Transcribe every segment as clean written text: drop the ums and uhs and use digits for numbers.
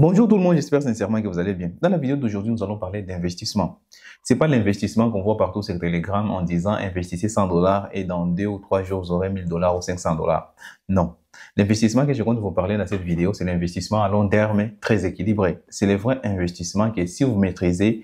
Bonjour tout le monde, j'espère sincèrement que vous allez bien. Dans la vidéo d'aujourd'hui, nous allons parler d'investissement. Ce n'est pas l'investissement qu'on voit partout sur Telegram en disant investissez 100 $ et dans 2 ou 3 jours, vous aurez 1000 $ ou 500 $. Non. L'investissement que je compte vous parler dans cette vidéo, c'est l'investissement à long terme très équilibré. C'est le vrai investissement que si vous maîtrisez,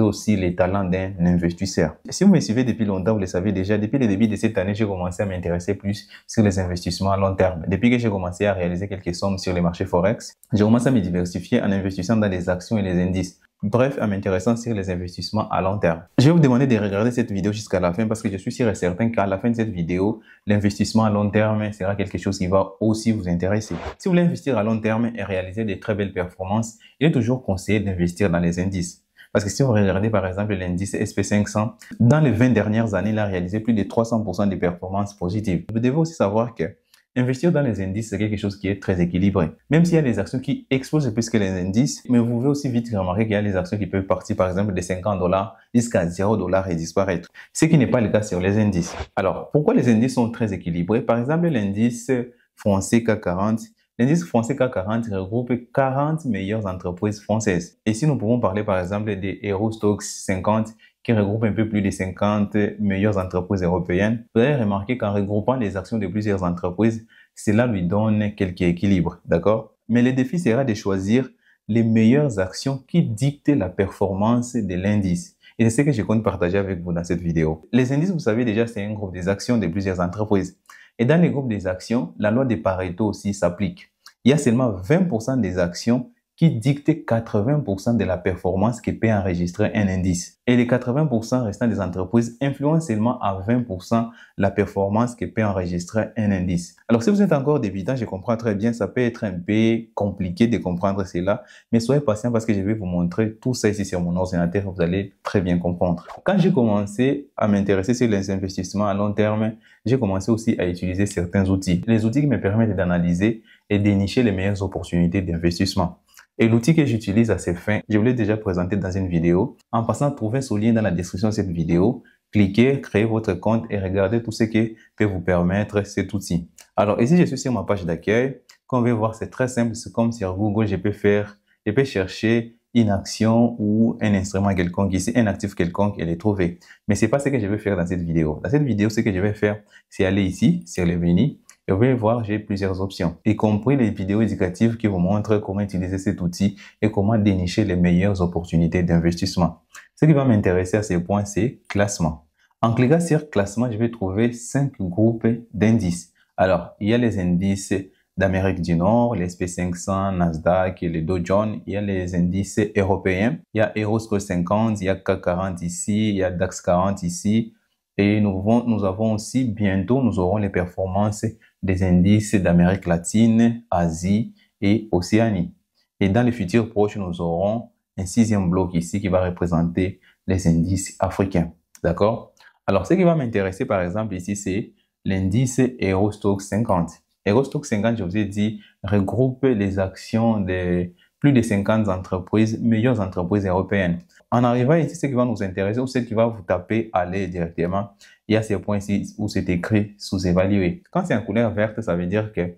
aussi les talents d'un investisseur. Si vous me suivez depuis longtemps, vous le savez déjà, depuis le début de cette année, j'ai commencé à m'intéresser plus sur les investissements à long terme. Depuis que j'ai commencé à réaliser quelques sommes sur les marchés Forex, j'ai commencé à me diversifier en investissant dans les actions et les indices. Bref, en m'intéressant sur les investissements à long terme. Je vais vous demander de regarder cette vidéo jusqu'à la fin parce que je suis sûr et certain qu'à la fin de cette vidéo, l'investissement à long terme sera quelque chose qui va aussi vous intéresser. Si vous voulez investir à long terme et réaliser de très belles performances, il est toujours conseillé d'investir dans les indices. Parce que si vous regardez par exemple l'indice SP500, dans les 20 dernières années, il a réalisé plus de 300 % de performances positives. Vous devez aussi savoir que investir dans les indices, c'est quelque chose qui est très équilibré. Même s'il y a des actions qui explosent plus que les indices, mais vous pouvez aussi vite remarquer qu'il y a des actions qui peuvent partir par exemple de 50 $ jusqu'à 0 $ et disparaître. Ce qui n'est pas le cas sur les indices. Alors, pourquoi les indices sont très équilibrés? Par exemple, l'indice français CAC 40. L'indice français CAC 40 regroupe 40 meilleures entreprises françaises. Et si nous pouvons parler par exemple des Euro Stoxx 50, qui regroupe un peu plus de 50 meilleures entreprises européennes, vous allez remarquer qu'en regroupant les actions de plusieurs entreprises, cela lui donne quelques équilibres, d'accord? Mais le défi sera de choisir les meilleures actions qui dictent la performance de l'indice. Et c'est ce que je compte partager avec vous dans cette vidéo. Les indices, vous savez déjà, c'est un groupe des actions de plusieurs entreprises. Et dans les groupes des actions, la loi de Pareto aussi s'applique. Il y a seulement 20 % des actions qui dicte 80 % de la performance que peut enregistrer un indice. Et les 80 % restants des entreprises influencent seulement à 20 % la performance que peut enregistrer un indice. Alors si vous êtes encore débutant, je comprends très bien, ça peut être un peu compliqué de comprendre cela, mais soyez patient parce que je vais vous montrer tout ça ici sur mon ordinateur, vous allez très bien comprendre. Quand j'ai commencé à m'intéresser sur les investissements à long terme, j'ai commencé aussi à utiliser certains outils. Les outils qui me permettent d'analyser et dénicher les meilleures opportunités d'investissement. Et l'outil que j'utilise à ces fins, je vous l'ai déjà présenté dans une vidéo. En passant, trouvez ce lien dans la description de cette vidéo. Cliquez, créez votre compte et regardez tout ce qui peut vous permettre cet outil. Alors ici, je suis sur ma page d'accueil. Comme vous pouvez voir, c'est très simple. C'est comme sur Google, je peux chercher une action ou un instrument quelconque ici, un actif quelconque et les trouver. Mais c'est pas ce que je vais faire dans cette vidéo. Dans cette vidéo, ce que je vais faire, c'est aller ici, sur les menus. Et vous pouvez voir, j'ai plusieurs options, y compris les vidéos éducatives qui vous montrent comment utiliser cet outil et comment dénicher les meilleures opportunités d'investissement. Ce qui va m'intéresser à ce point, c'est classement. En cliquant sur classement, je vais trouver 5 groupes d'indices. Alors, il y a les indices d'Amérique du Nord, les SP500, Nasdaq, les Dow Jones, il y a les indices européens, il y a Euro Stoxx 50, il y a CAC 40 ici, il y a DAX 40 ici. Et nous avons aussi, bientôt, nous aurons les performances des indices d'Amérique latine, Asie et Océanie. Et dans les futurs proches, nous aurons un 6e bloc ici qui va représenter les indices africains. D'accord? Alors, ce qui va m'intéresser, par exemple, ici, c'est l'indice Euro Stoxx 50. Euro Stoxx 50, je vous ai dit, regroupe les actions de plus de 50 entreprises, meilleures entreprises européennes. En arrivant ici, ce qui va nous intéresser ou ce qui va vous taper aller directement, il y a ces points ici où c'est écrit sous-évalué. Quand c'est en couleur verte, ça veut dire que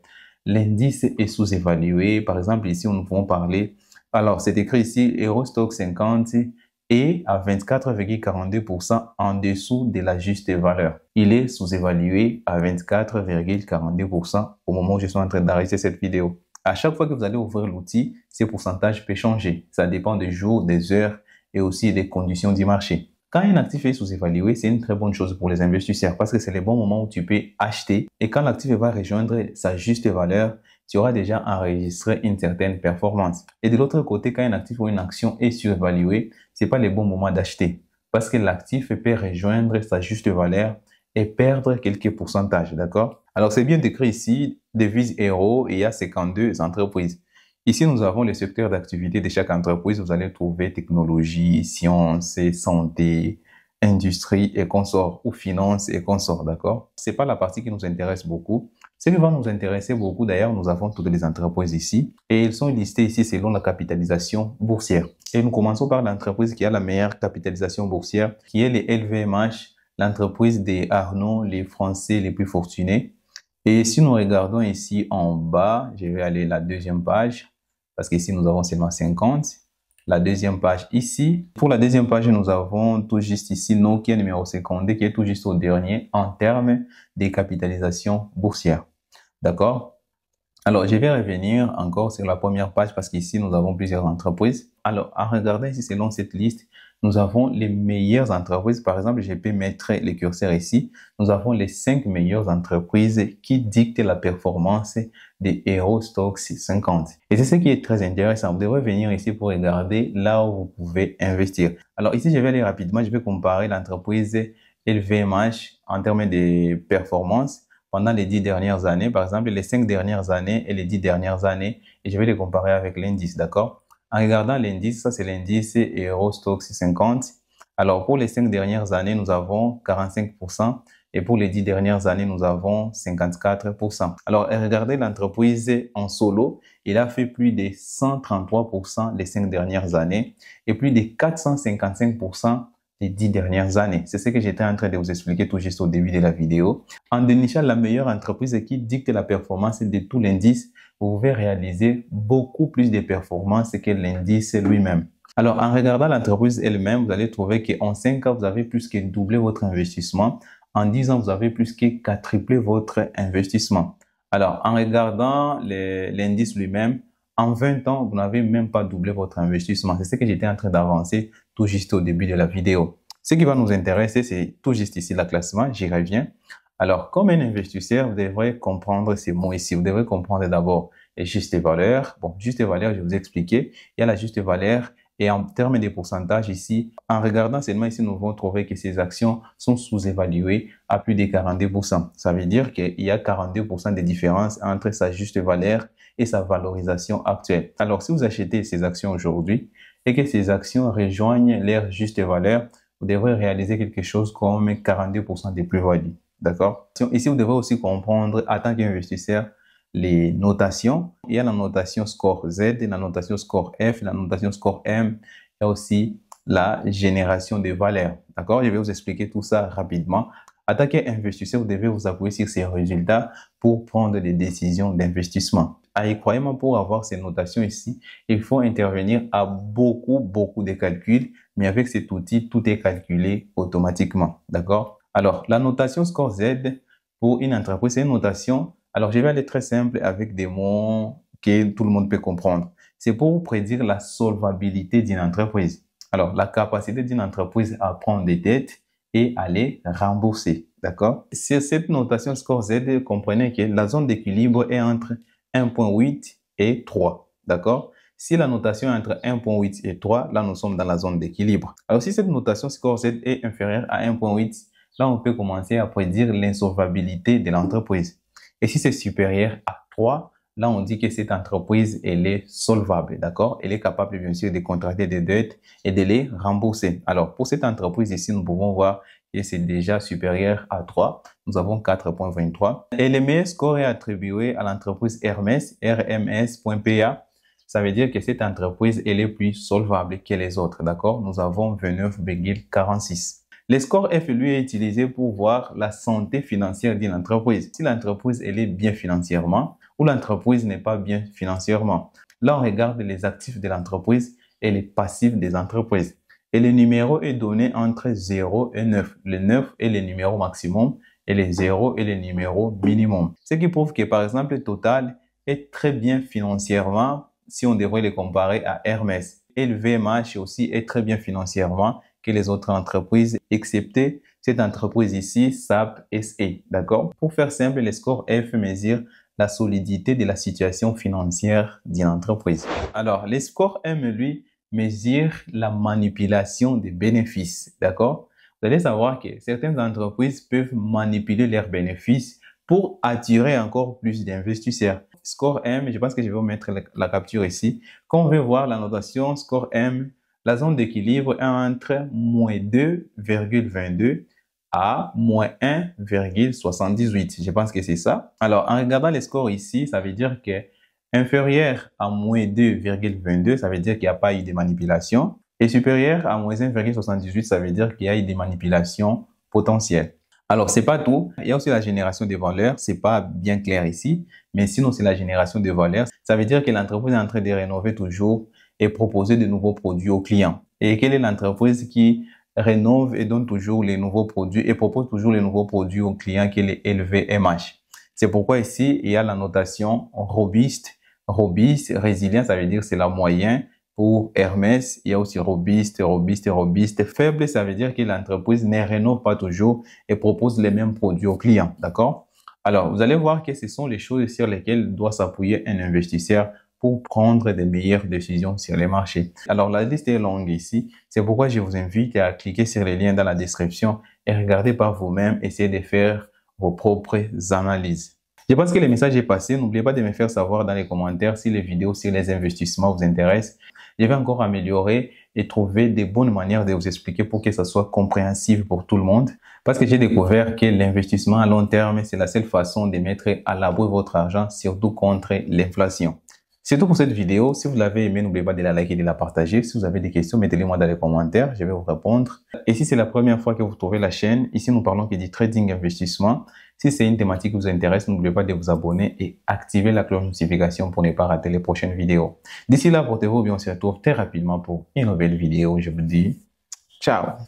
l'indice est sous-évalué. Par exemple, ici, nous pouvons parler. Alors, c'est écrit ici, Euro Stoxx 50 est à 24,42 % en dessous de la juste valeur. Il est sous-évalué à 24,42 % au moment où je suis en train d'arrêter cette vidéo. À chaque fois que vous allez ouvrir l'outil, ces pourcentages peuvent changer. Ça dépend des jours, des heures et aussi des conditions du marché. Quand un actif est sous-évalué, c'est une très bonne chose pour les investisseurs parce que c'est le bon moment où tu peux acheter. Et quand l'actif va rejoindre sa juste valeur, tu auras déjà enregistré une certaine performance. Et de l'autre côté, quand un actif ou une action est surévaluée, ce n'est pas le bon moment d'acheter parce que l'actif peut rejoindre sa juste valeur et perdre quelques pourcentages, d'accord? Alors, c'est bien décrit ici, devise euro et il y a 52 entreprises. Ici, nous avons les secteurs d'activité de chaque entreprise. Vous allez trouver technologie, sciences, santé, industrie et consorts ou finance et consorts, d'accord? C'est pas la partie qui nous intéresse beaucoup. Ce qui va nous intéresser beaucoup, d'ailleurs, nous avons toutes les entreprises ici et elles sont listées ici selon la capitalisation boursière. Et nous commençons par l'entreprise qui a la meilleure capitalisation boursière, qui est les LVMH, l'entreprise des Arnault, les Français les plus fortunés. Et si nous regardons ici en bas, je vais aller à la 2e page. parce qu'ici nous avons seulement 50. La deuxième page ici. Pour la deuxième page, nous avons tout juste ici Nokia numéro 52 qui est tout juste au dernier en termes des capitalisations boursières. D'accord? Alors, je vais revenir encore sur la première page parce qu'ici, nous avons plusieurs entreprises. Alors, à regarder ici, selon cette liste, nous avons les meilleures entreprises. Par exemple, je peux mettre les curseurs ici. Nous avons les 5 meilleures entreprises qui dictent la performance des Euro Stoxx 50. Et c'est ce qui est très intéressant. Vous devrez venir ici pour regarder là où vous pouvez investir. Alors ici, je vais aller rapidement. Je vais comparer l'entreprise LVMH en termes de performance pendant les 10 dernières années. Par exemple, les 5 dernières années et les 10 dernières années. Et je vais les comparer avec l'indice, d'accord? En regardant l'indice, ça c'est l'indice Euro Stoxx 50. Alors pour les 5 dernières années, nous avons 45% et pour les 10 dernières années, nous avons 54%. Alors regardez l'entreprise en solo, il a fait plus de 133% les 5 dernières années et plus de 455% les 10 dernières années. C'est ce que j'étais en train de vous expliquer tout juste au début de la vidéo. En dénichant la meilleure entreprise qui dicte la performance de tout l'indice, vous pouvez réaliser beaucoup plus de performances que l'indice lui-même. Alors, en regardant l'entreprise elle-même, vous allez trouver qu'en 5 ans, vous avez plus que doublé votre investissement. En 10 ans, vous avez plus que quadruplé votre investissement. Alors, en regardant l'indice lui-même, en 20 ans, vous n'avez même pas doublé votre investissement. C'est ce que j'étais en train d'avancer tout juste au début de la vidéo. Ce qui va nous intéresser, c'est tout juste ici le classement. J'y reviens. Alors, comme un investisseur, vous devrez comprendre ces mots ici. Vous devrez comprendre d'abord les justes valeurs. Bon, juste valeur, je vous ai expliqué. Il y a la juste valeur et en termes de pourcentage ici, en regardant seulement ici, nous allons trouver que ces actions sont sous-évaluées à plus de 42%. Ça veut dire qu'il y a 42% de différence entre sa juste valeur et sa valorisation actuelle. Alors, si vous achetez ces actions aujourd'hui et que ces actions rejoignent leur juste valeur, vous devrez réaliser quelque chose comme 42% de plus-value. D'accord? Ici, vous devez aussi comprendre, en tant qu'investisseur, les notations. Il y a la notation score Z, la notation score F, la notation score M, et aussi la génération de valeur. D'accord? Je vais vous expliquer tout ça rapidement. En tant qu'investisseur, vous devez vous appuyer sur ces résultats pour prendre des décisions d'investissement. Et croyez-moi, pour avoir ces notations ici, il faut intervenir à beaucoup de calculs, mais avec cet outil, tout est calculé automatiquement. D'accord? Alors, la notation score Z pour une entreprise, c'est une notation. Alors, je vais aller très simple avec des mots que tout le monde peut comprendre. C'est pour prédire la solvabilité d'une entreprise. Alors, la capacité d'une entreprise à prendre des dettes et à les rembourser. D'accord? C'est cette notation score Z, comprenez que la zone d'équilibre est entre 1.8 et 3. D'accord? Si la notation est entre 1.8 et 3, là, nous sommes dans la zone d'équilibre. Alors, si cette notation score Z est inférieure à 1.8, là, on peut commencer à prédire l'insolvabilité de l'entreprise. Et si c'est supérieur à 3, là, on dit que cette entreprise, elle est solvable, d'accord? Elle est capable, bien sûr, de contracter des dettes et de les rembourser. Alors, pour cette entreprise ici, nous pouvons voir que c'est déjà supérieur à 3. Nous avons 4.23. Et le meilleur score est attribué à l'entreprise Hermès, rms.pa. Ça veut dire que cette entreprise, elle est plus solvable que les autres, d'accord? Nous avons 29,46. Le score F, lui, est utilisé pour voir la santé financière d'une entreprise. Si l'entreprise, elle est bien financièrement ou l'entreprise n'est pas bien financièrement. Là, on regarde les actifs de l'entreprise et les passifs des entreprises. Et le numéro est donné entre 0 et 9. Le 9 est le numéro maximum et le 0 est le numéro minimum. Ce qui prouve que, par exemple, Total est très bien financièrement si on devrait le comparer à Hermès. Et le LVMH aussi est très bien financièrement que les autres entreprises, excepté cette entreprise ici, SAP SE, d'accord? Pour faire simple, le score F mesure la solidité de la situation financière d'une entreprise. Alors, le score M, lui, mesure la manipulation des bénéfices, d'accord? Vous allez savoir que certaines entreprises peuvent manipuler leurs bénéfices pour attirer encore plus d'investisseurs. Score M, je pense que je vais vous mettre la capture ici. Quand on veut voir la notation score M, la zone d'équilibre est entre moins 2,22 à moins 1,78. Je pense que c'est ça. Alors, en regardant les scores ici, ça veut dire que inférieur à moins 2,22, ça veut dire qu'il n'y a pas eu de manipulation. Et supérieur à moins 1,78, ça veut dire qu'il y a eu des manipulations potentielles. Alors, c'est pas tout. Il y a aussi la génération des valeurs. C'est pas bien clair ici, mais sinon, c'est la génération des valeurs. Ça veut dire que l'entreprise est en train de rénover toujours et proposer de nouveaux produits aux clients. Et quelle est l'entreprise qui rénove et donne toujours les nouveaux produits et propose toujours les nouveaux produits aux clients, qui est le LVMH. C'est pourquoi ici, il y a la notation robuste. Robuste, résilient, ça veut dire c'est la moyenne. Pour Hermès, il y a aussi robuste, robuste, robuste. Faible, ça veut dire que l'entreprise ne rénove pas toujours et propose les mêmes produits aux clients. D'accord? Alors, vous allez voir que ce sont les choses sur lesquelles doit s'appuyer un investisseur pour prendre des meilleures décisions sur les marchés. Alors, la liste est longue ici. C'est pourquoi je vous invite à cliquer sur les liens dans la description et regarder par vous-même, essayez de faire vos propres analyses. Je pense que le message est passé. N'oubliez pas de me faire savoir dans les commentaires si les vidéos sur les investissements vous intéressent. Je vais encore améliorer et trouver des bonnes manières de vous expliquer pour que ça soit compréhensible pour tout le monde. Parce que j'ai découvert que l'investissement à long terme, c'est la seule façon de mettre à l'abri votre argent, surtout contre l'inflation. C'est tout pour cette vidéo. Si vous l'avez aimé, n'oubliez pas de la liker et de la partager. Si vous avez des questions, mettez-les-moi dans les commentaires. Je vais vous répondre. Et si c'est la première fois que vous trouvez la chaîne, ici, nous parlons que du trading investissement. Si c'est une thématique qui vous intéresse, n'oubliez pas de vous abonner et activer la cloche de notification pour ne pas rater les prochaines vidéos. D'ici là, portez-vous bien, on se retrouve très rapidement pour une nouvelle vidéo. Je vous dis ciao!